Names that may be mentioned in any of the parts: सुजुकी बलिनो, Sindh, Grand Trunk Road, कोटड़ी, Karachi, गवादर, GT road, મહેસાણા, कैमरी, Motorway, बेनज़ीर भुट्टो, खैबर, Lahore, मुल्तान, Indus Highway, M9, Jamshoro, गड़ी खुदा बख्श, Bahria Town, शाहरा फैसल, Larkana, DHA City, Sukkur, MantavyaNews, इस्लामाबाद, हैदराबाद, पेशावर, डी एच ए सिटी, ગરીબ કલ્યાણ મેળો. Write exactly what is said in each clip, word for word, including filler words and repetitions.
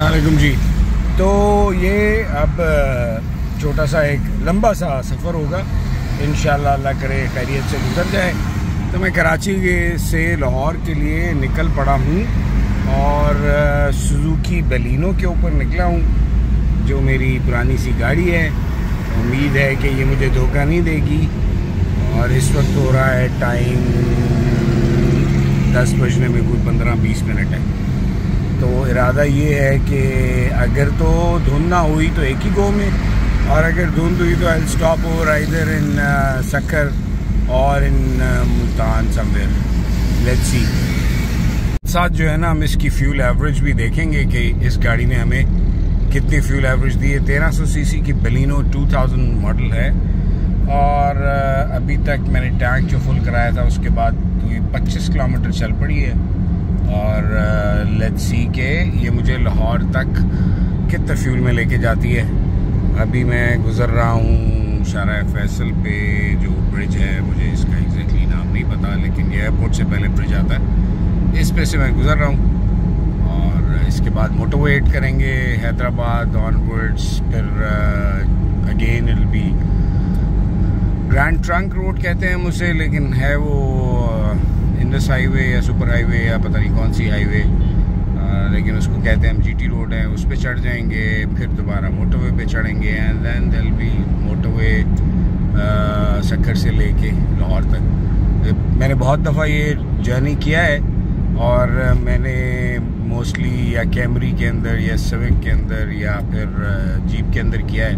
वालेकुम जी। तो ये अब छोटा सा एक लंबा सा सफ़र होगा, इंशाल्लाह अल्लाह करे खैरियत से गुजर जाए। तो मैं कराची से लाहौर के लिए निकल पड़ा हूँ और सुजुकी बलिनो के ऊपर निकला हूँ, जो मेरी पुरानी सी गाड़ी है। उम्मीद है कि ये मुझे धोखा नहीं देगी। और इस वक्त हो रहा है टाइम दस बजने में कोई पंद्रह बीस मिनट है। तो इरादा ये है कि अगर तो धुंध ना हुई तो एक ही गो में, और अगर धुंध हुई तो I stop over either in Sukkur or in मुल्तान somewhere, let's see. साथ जो है ना, हम इसकी फ्यूल एवरेज भी देखेंगे कि इस गाड़ी ने हमें कितनी फ्यूल एवरेज दी है। तेरह सौ सी सी की बलिनो टू थाउज़ेंड मॉडल है। और अभी तक मैंने टैंक जो फुल कराया था उसके बाद तो ये पच्चीस किलोमीटर चल पड़ी है। और लेट्स सी के ये मुझे लाहौर तक कितने फ्यूल में लेके जाती है। अभी मैं गुज़र रहा हूँ शाहरा फैसल पे, जो ब्रिज है, मुझे इसका एग्जैक्टली नाम नहीं पता, लेकिन ये एयरपोर्ट से पहले ब्रिज आता है, इस पे से मैं गुज़र रहा हूँ। और इसके बाद मोटरवे हिट करेंगे हैदराबाद ऑनवर्ड्स, फिर again it will be grand trunk road कहते हैं उसे, लेकिन है वो इंडस हाईवे या सुपर हाईवे या पता नहीं कौन सी हाईवे, लेकिन उसको कहते हैं हम जी टी रोड है, उस पे चढ़ जाएंगे। फिर दोबारा मोटरवे पे चढ़ेंगे and then there will be motorway Sukkur से लेके लाहौर तक। मैंने बहुत दफ़ा ये जर्नी किया है और मैंने मोस्टली या कैमरी के अंदर या सिविक के अंदर या फिर जीप के अंदर किया है।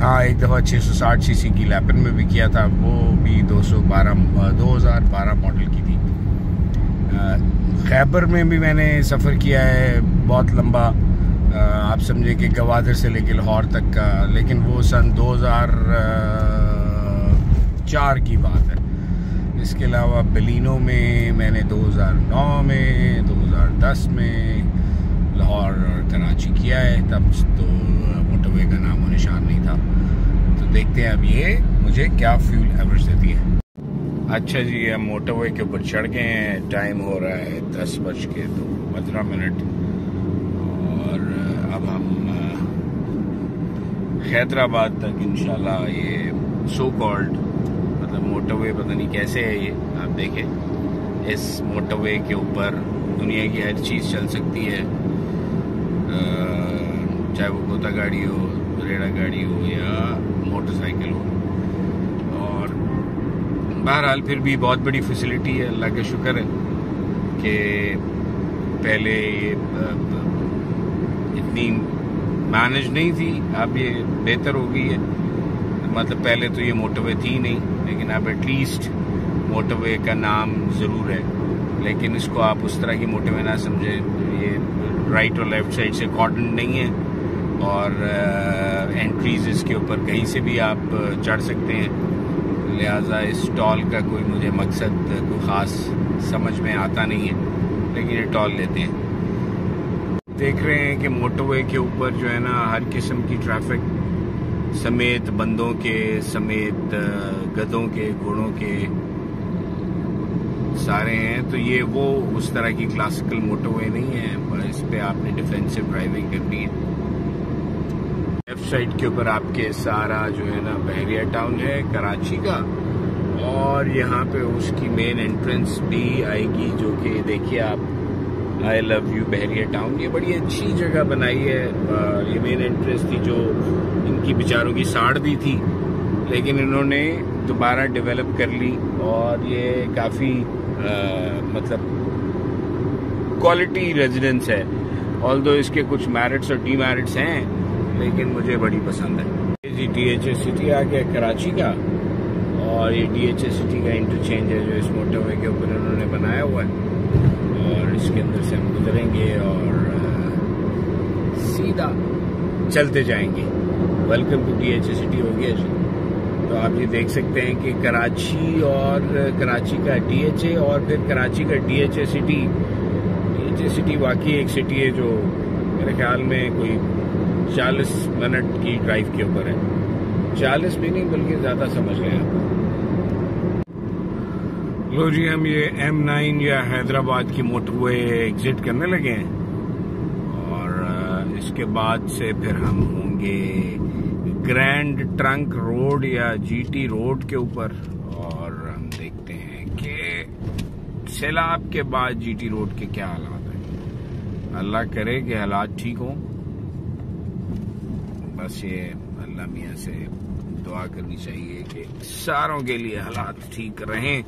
हाँ, एक दफ़ा छः सौ साठ सी सी की लैपन में भी किया था, वो भी दो सौ बारह दो हज़ार बारह मॉडल की थी। खैबर में भी मैंने सफ़र किया है बहुत लंबा, आप समझे कि गवादर से लेके लाहौर तक का, लेकिन वो सन दो हज़ार चार की बात है। इसके अलावा बलिनो में मैंने दो हज़ार नौ में, दो हज़ार दस में लाहौर और कराची किया है, तब तो मोटरवे का नाम और निशान नहीं था। तो देखते हैं अब ये मुझे क्या फ्यूल एवरेज देती है। अच्छा जी, हम मोटरवे के ऊपर चढ़ गए हैं। टाइम हो रहा है दस बज के दो पंद्रह मिनट और अब हम हैदराबाद तक इंशाल्लाह, ये सो कॉल्ड मतलब मोटरवे पता नहीं कैसे है ये, आप देखें। इस मोटरवे के ऊपर दुनिया की हर चीज़ चल सकती है, चाहे वो गोता गाड़ी हो, रेड़ा गाड़ी हो या मोटरसाइकिल हो। बहरहाल फिर भी बहुत बड़ी फैसिलिटी है, अल्लाह का शुक्र है कि पहले ये इतनी मैनेज नहीं थी, अब ये बेहतर हो गई है। मतलब पहले तो ये मोटरवे थी नहीं, लेकिन अब एटलीस्ट मोटरवे का नाम ज़रूर है, लेकिन इसको आप उस तरह की मोटरवे ना समझे। ये राइट और लेफ़्ट साइड से कॉर्डन नहीं है और एंट्रीज इसके ऊपर कहीं से भी आप चढ़ सकते हैं, लिहाजा इस टॉल का कोई मुझे मकसद कोई ख़ास समझ में आता नहीं है, लेकिन ये टॉल लेते हैं। देख रहे हैं कि मोटरवे के ऊपर जो है ना, हर किस्म की ट्रैफिक समेत बंदों के, समेत गधों के, घोड़ों के सारे हैं। तो ये वो उस तरह की क्लासिकल मोटरवे नहीं है, पर इस पर आपने डिफेंसिव ड्राइविंग करनी है। लेफ्ट साइड के ऊपर आपके सारा जो है ना बहरिया टाउन है कराची का, और यहाँ पे उसकी मेन एंट्रेंस भी आएगी, जो कि देखिए आप, I love you Bahria town, ये बड़ी अच्छी जगह बनाई है। ये मेन एंट्रेंस थी जो इनकी बेचारों की साड़ दी थी, लेकिन इन्होंने दोबारा डेवलप कर ली और ये काफ़ी मतलब क्वालिटी रेजिडेंस है। ऑल्दो इसके कुछ मेरिट्स और डीमेरिट्स हैं, लेकिन मुझे बड़ी पसंद है जी। डी एच ए सिटी आ गया कराची का, और ये डी एच ए सिटी का इंटरचेंज है जो इस मोटरवे के ऊपर उन्होंने बनाया हुआ है, और इसके अंदर से हम गुजरेंगे और सीधा चलते जाएंगे। Welcome to डी एच ए सिटी हो गया जी। तो आप ये देख सकते हैं कि कराची और कराची का डी एच ए और फिर कराची का डी एच ए सिटी। डी एच ए सिटी वाकई एक सिटी है जो मेरे ख्याल में कोई चालीस मिनट की ड्राइव के ऊपर है, चालीस भी नहीं बल्कि ज़्यादा समझ रहे हैं आप लो जी। हम ये एम नाइन या हैदराबाद की मोटरवे एग्जिट करने लगे हैं और उसके बाद से फिर हम होंगे ग्रैंड ट्रंक रोड या जीटी रोड के ऊपर, और हम देखते हैं कि सैलाब के बाद जीटी रोड के क्या हालात हैं। अल्लाह करे कि हालात ठीक हों, बस ये अल्लाह मियाँ से दुआ करनी चाहिए कि सारों के लिए हालात ठीक रहें।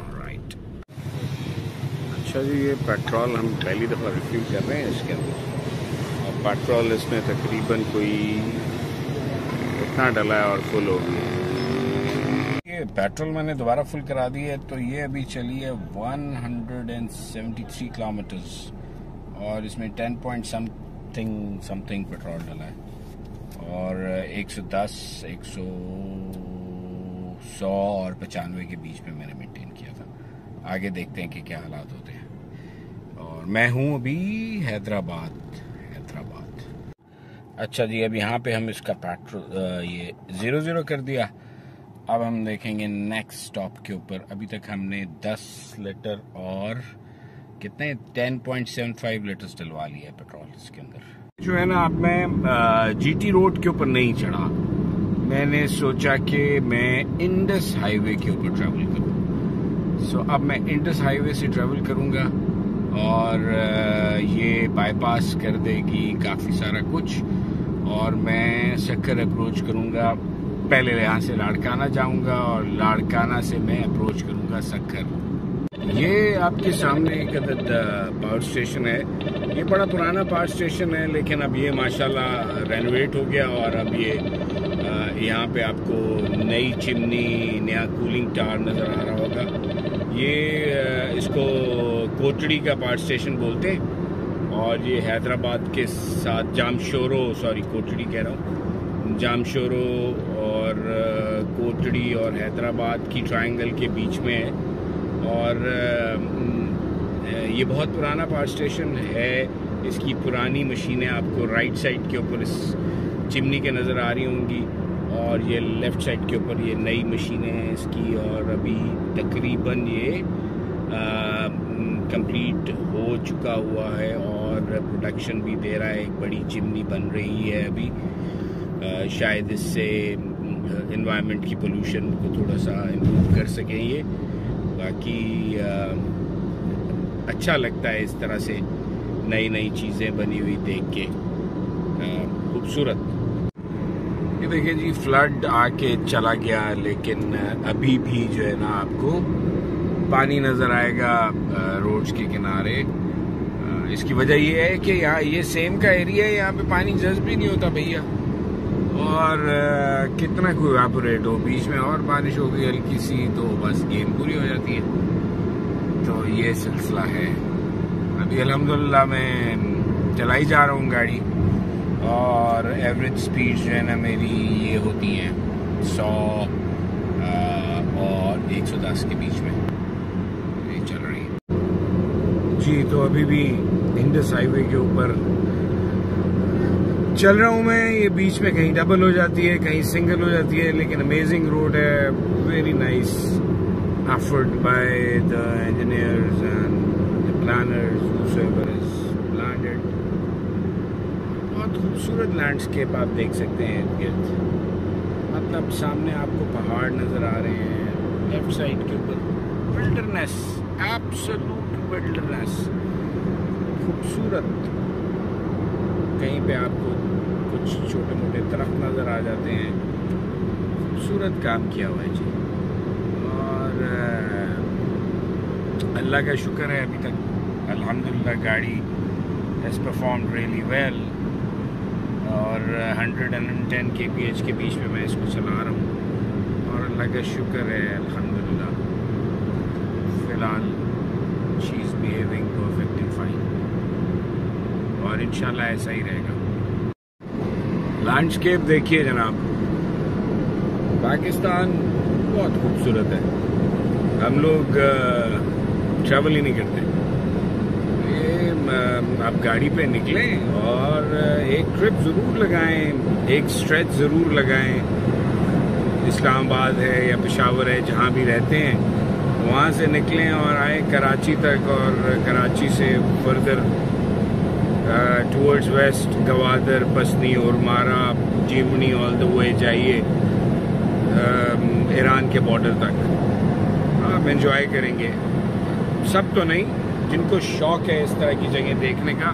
ऑलराइट, अच्छा जी, ये पेट्रोल हम पहली दफ़ा रिफिल कर रहे हैं इसके अंदर, और पेट्रोल इसमें तकरीबन कोई इतना डला है और फुल हो गया। ये पेट्रोल मैंने दोबारा फुल करा दी है, तो ये अभी चली है one hundred seventy three kilometres, और इसमें ten point something something petrol डला है, और एक सौ दस, एक सौ, सौ और पचानवे के बीच में मैंने मेंटेन किया था। आगे देखते हैं कि क्या हालात होते हैं। और मैं हूँ अभी हैदराबाद हैदराबाद अच्छा जी, अब यहाँ पे हम इसका पेट्रोल ये ज़ीरो ज़ीरो कर दिया। अब हम देखेंगे नेक्स्ट स्टॉप के ऊपर। अभी तक हमने दस लीटर और कितने ten point seven five litres डलवा लिया है पेट्रोल इसके अंदर। जो है ना, अब मैं जीटी रोड के ऊपर नहीं चढ़ा, मैंने सोचा कि मैं इंडस हाईवे के ऊपर ट्रैवल करूँ। सो अब मैं इंडस हाईवे से ट्रैवल करूँगा, और ये बाईपास कर देगी काफ़ी सारा कुछ, और मैं सक्कर अप्रोच करूँगा। पहले यहाँ से लाड़काना जाऊँगा, और लाड़काना से मैं अप्रोच करूँगा सक्कर। ये आपके सामने एक पावर स्टेशन है, ये बड़ा पुराना पावर स्टेशन है, लेकिन अब ये माशाल्लाह रेनोवेट हो गया, और अब ये यहाँ पे आपको नई चिमनी, नया कूलिंग टावर नज़र आ रहा होगा। ये इसको कोटड़ी का पावर स्टेशन बोलते हैं, और ये हैदराबाद के साथ जामशोरो, सॉरी कोटड़ी कह रहा हूँ, जामशोरो और कोटड़ी और हैदराबाद की ट्रायंगल के बीच में है। और ये बहुत पुराना पावर स्टेशन है, इसकी पुरानी मशीनें आपको राइट साइड के ऊपर इस चिमनी के नज़र आ रही होंगी, और ये लेफ़्ट साइड के ऊपर ये नई मशीनें हैं इसकी, और अभी तकरीबन ये कंप्लीट हो चुका हुआ है, और प्रोडक्शन भी दे रहा है। एक बड़ी चिमनी बन रही है अभी, आ, शायद इससे एनवायरनमेंट की पोल्यूशन को थोड़ा सा इम्प्रूव कर सकें ये। बाकी आ, अच्छा लगता है इस तरह से नई नई चीज़ें बनी हुई देख के, खूबसूरत। ये देखिए जी, फ्लड आके चला गया, लेकिन अभी भी जो है ना आपको पानी नज़र आएगा रोड्स के किनारे। आ, इसकी वजह ये है कि यहाँ ये सेम का एरिया है, यहाँ पे पानी जज्ब ही नहीं होता भैया, और कितना कोई इवेपोरेट हो। बीच में और बारिश हो गई हल्की सी, तो बस गेम पूरी हो जाती है। तो ये सिलसिला है। अभी अल्हम्दुलिल्लाह मैं चलाई जा रहा हूँ गाड़ी, और एवरेज स्पीड जो है ना मेरी ये होती है सौ और एक सौ दस के बीच में ये चल रही है जी। तो अभी भी इंडस हाईवे के ऊपर चल रहा हूँ मैं। ये बीच में कहीं डबल हो जाती है, कहीं सिंगल हो जाती है, लेकिन अमेजिंग रोड है, very nice effort by the engineers and the planners whoever is planned. बहुत खूबसूरत लैंडस्केप आप देख सकते हैं इर्द गिर्द, मतलब सामने आपको पहाड़ नज़र आ रहे हैं, लेफ्ट साइड के ऊपर विल्डरनेस, एब्सोल्यूट विल्डरनेस, खूबसूरत। कहीं पे आपको कुछ छोटे मोटे दरख्त नज़र आ जाते हैं, खूबसूरत काम किया हुआ है जी। और अल्लाह का शुक्र है, अभी तक अल्हम्दुलिल्लाह गाड़ी हैज़ परफॉर्म्ड रियली वेल, और hundred and ten K P H के बीच में मैं इसको चला रहा हूँ, और अल्लाह का शुक्र है अल्हम्दुलिल्लाह। फ़िलहाल she is behaving perfectly fine, और इंशाल्लाह ऐसा ही रहेगा। लैंडस्केप देखिए जनाब, पाकिस्तान बहुत खूबसूरत है, हम लोग ट्रैवल ही नहीं करते। ये आप गाड़ी पे निकलें और एक ट्रिप ज़रूर लगाएं, एक स्ट्रेच ज़रूर लगाएं। इस्लामाबाद है या पेशावर है, जहाँ भी रहते हैं, वहाँ से निकलें और आए कराची तक, और कराची से further towards west गवादर Pasni और मारा जीवनी ऑल द वे जाइए ईरान के बॉर्डर तक। आप एंजॉय करेंगे, सब तो नहीं, जिनको शौक है इस तरह की जगह देखने का।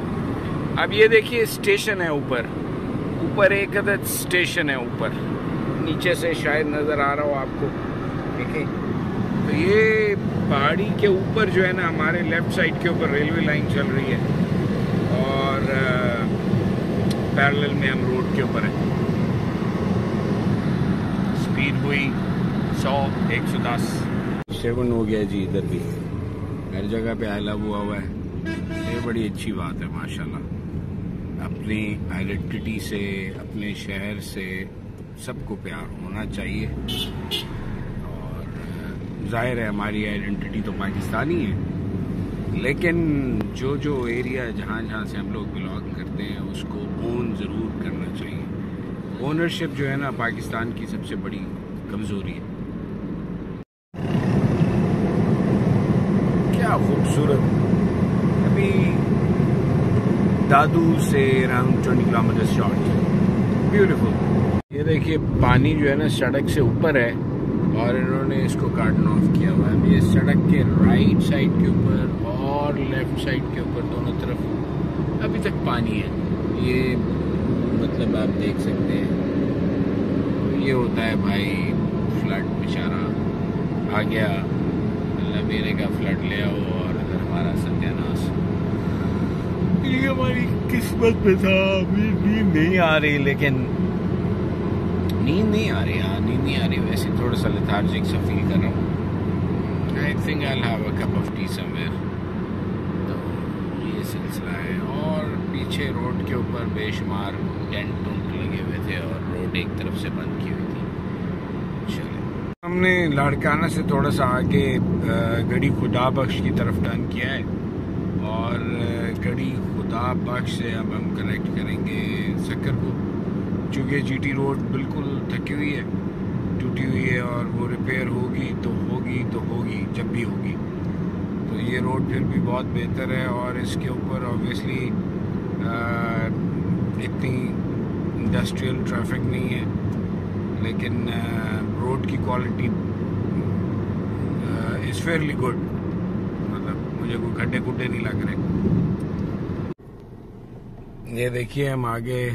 अब ये देखिए स्टेशन है ऊपर, ऊपर एक अदद स्टेशन है ऊपर, नीचे से शायद नज़र आ रहा हो आपको, ठीक है। तो ये पहाड़ी के ऊपर जो है ना, हमारे लेफ़्ट साइड के ऊपर रेलवे लाइन चल रही है और पैरेलल में हम रोड के ऊपर हैं। स्पीड हुई सौ एक सौ दस। सेवन हो गया जी, इधर भी हर जगह पे आयला हुआ हुआ है, ये बड़ी अच्छी बात है माशाल्लाह। अपनी आइडेंटिटी से, अपने शहर से सबको प्यार होना चाहिए, और जाहिर है हमारी आइडेंटिटी तो पाकिस्तानी है, लेकिन जो जो एरिया जहाँ जहाँ से हम लोग बिलोंग करते हैं उसको ओन ज़रूर करना चाहिए। ओनरशिप जो है ना पाकिस्तान की सबसे बड़ी कमज़ोरी है। क्या खूबसूरत! अभी दादू से around twenty kilometre short, beautiful. ये देखिए पानी जो है ना सड़क से ऊपर है और इन्होंने इसको कार्टन ऑफ किया हुआ है। ये सड़क के राइट साइड के ऊपर और लेफ्ट साइड के ऊपर दोनों तरफ अभी तक पानी है। ये मतलब आप देख सकते हैं, ये होता है भाई फ्लड, बेचारा आ गया, अल्लाह मेरे का फ्लड ले आओ और इधर हमारा सत्यानाश। ये हमारी किस्मत में था, अभी नींद नहीं आ रही, लेकिन नींद नहीं आ रही, हाँ नींद नहीं आ रही। वैसे थोड़ा सा लेथार्जिक सा फील कर रहा हूँ। I think I will have a cup of tea somewhere. तो ये सिलसिला है, और पीछे रोड के ऊपर बेशुमार टेंट टूंट लगे हुए थे और रोड एक तरफ से बंद की हुई थी। चले, हमने लाड़काना से थोड़ा सा आगे गड़ी खुदा बख्श की तरफ टर्न किया है, और गड़ी खुदा बख्श से अब हम कनेक्ट करेंगे सक्कर को। चूँकि जीटी रोड बिल्कुल थकी हुई है, टूटी हुई है, और वो रिपेयर होगी तो होगी तो होगी जब भी होगी। तो ये रोड फिर भी बहुत बेहतर है, और इसके ऊपर ऑब्वियसली इतनी इंडस्ट्रियल ट्रैफिक नहीं है, लेकिन रोड की क्वालिटी इज़ फेयरली गुड, मुझे कोई गड्ढे गुड्ढे नहीं लग रहे। ये देखिए हम आगे आ,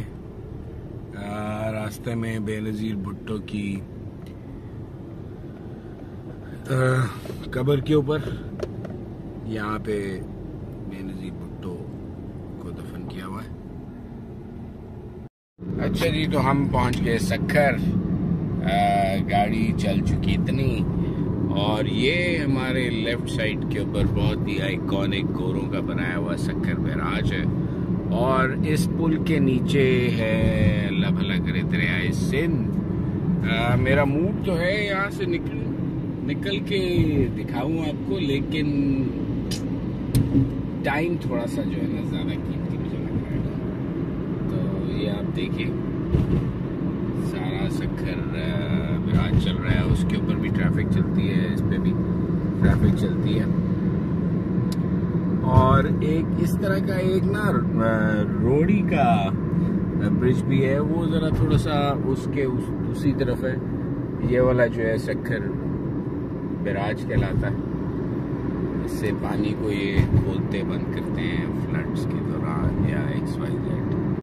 रास्ते में बेनज़ीर भुट्टो की आ, कबर के ऊपर, यहाँ पे बेनज़ीर भुट्टो को दफन किया हुआ है। अच्छा जी, तो हम पहुँच गए सक्कर, गाड़ी चल चुकी इतनी, और ये हमारे लेफ़्ट साइड के ऊपर बहुत ही आइकॉनिक गोरों का बनाया हुआ सक्कर बैराज है, और इस पुल के नीचे है अल्लाह भला करे दरियाए सिंध। मेरा मूड तो है यहाँ से निकल निकल के दिखाऊँ आपको, लेकिन टाइम थोड़ा सा जो है ना ज़्यादा कीमती मुझे लग रहा है। तो ये आप देखिए सारा सक्कर विराज चल रहा है, उसके ऊपर भी ट्रैफिक चलती है, इस पर भी ट्रैफिक चलती है, और एक इस तरह का एक ना रोड़ी का ब्रिज भी है, वो ज़रा थोड़ा सा उसके उस, उसी तरफ है। ये वाला जो है सक्कर विराज कहलाता है, इससे पानी को ये खोलते बंद करते हैं फ्लड्स के दौरान या एक्स